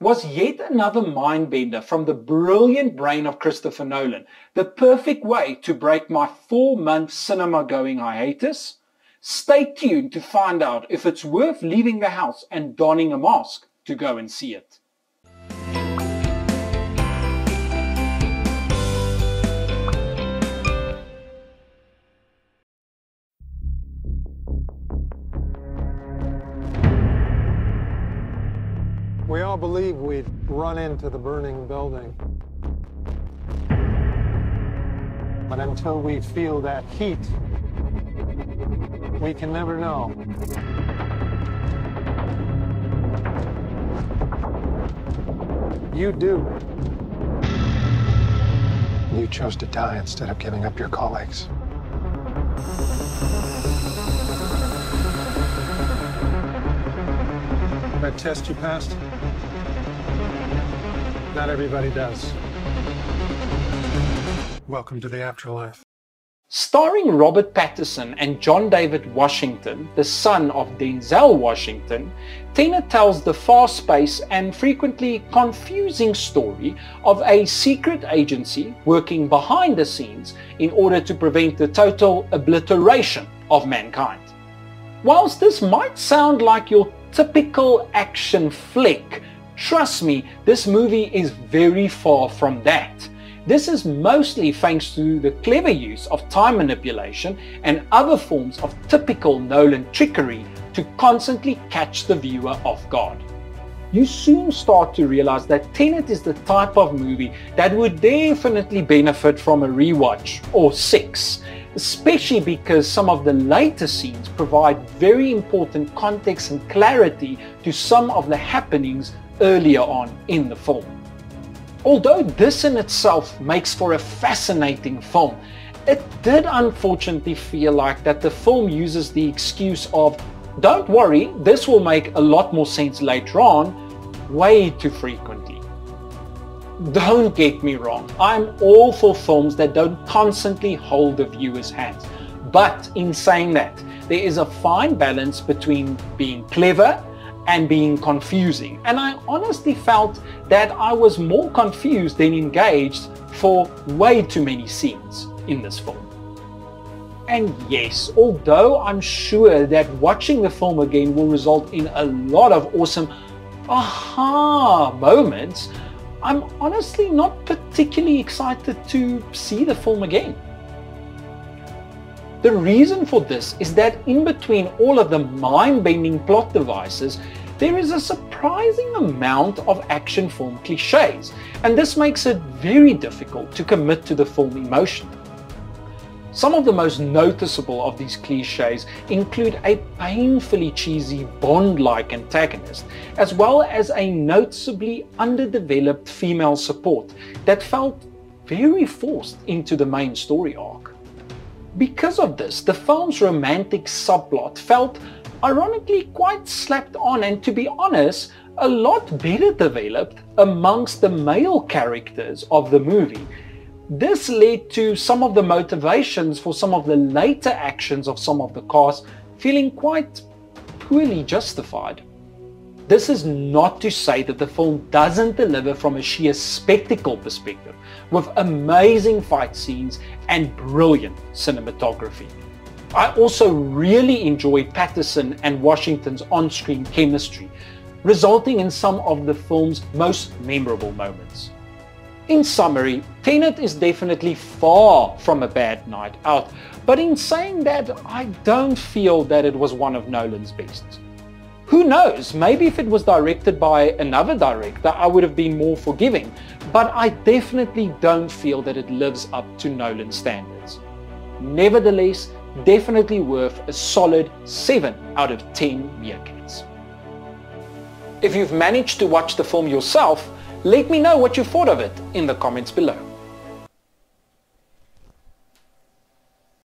was yet another mind-bender from the brilliant brain of Christopher Nolan, the perfect way to break my 4-month cinema-going hiatus. Stay tuned to find out if it's worth leaving the house and donning a mask to go and see it. We all believe we've run into the burning building. But until we feel that heat, we can never know. You do. You chose to die instead of giving up your colleagues. That test you passed? Not everybody does. Welcome to the afterlife. Starring Robert Pattinson and John David Washington, the son of Denzel Washington, Tenet tells the fast-paced and frequently confusing story of a secret agency working behind the scenes in order to prevent the total obliteration of mankind. Whilst this might sound like your typical action flick, trust me, this movie is very far from that. This is mostly thanks to the clever use of time manipulation and other forms of typical Nolan trickery to constantly catch the viewer off guard. You soon start to realize that Tenet is the type of movie that would definitely benefit from a rewatch or 6, especially because some of the later scenes provide very important context and clarity to some of the happenings earlier on in the film. Although this in itself makes for a fascinating film, it did unfortunately feel like that the film uses the excuse of, "Don't worry, this will make a lot more sense later on," way too frequently. Don't get me wrong, I'm all for films that don't constantly hold the viewer's hands. But in saying that, there is a fine balance between being clever and being confusing, and I honestly felt that I was more confused than engaged for way too many scenes in this film. And yes, although I'm sure that watching the film again will result in a lot of awesome aha moments, I'm honestly not particularly excited to see the film again. The reason for this is that in between all of the mind-bending plot devices, there is a surprising amount of action film cliches, and this makes it very difficult to commit to the film emotionally. Some of the most noticeable of these cliches include a painfully cheesy Bond-like antagonist, as well as a noticeably underdeveloped female support that felt very forced into the main story arc. Because of this, the film's romantic subplot felt ironically quite slapped on, and to be honest, a lot better developed amongst the male characters of the movie. This led to some of the motivations for some of the later actions of some of the cast feeling quite poorly justified. This is not to say that the film doesn't deliver from a sheer spectacle perspective, with amazing fight scenes and brilliant cinematography. I also really enjoyed Pattinson and Washington's on-screen chemistry, resulting in some of the film's most memorable moments. In summary, Tenet is definitely far from a bad night out, but in saying that, I don't feel that it was one of Nolan's best. Who knows, maybe if it was directed by another director, I would have been more forgiving, but I definitely don't feel that it lives up to Nolan's standards. Nevertheless, definitely worth a solid 7 out of 10 meerkats. If you've managed to watch the film yourself, let me know what you thought of it in the comments below.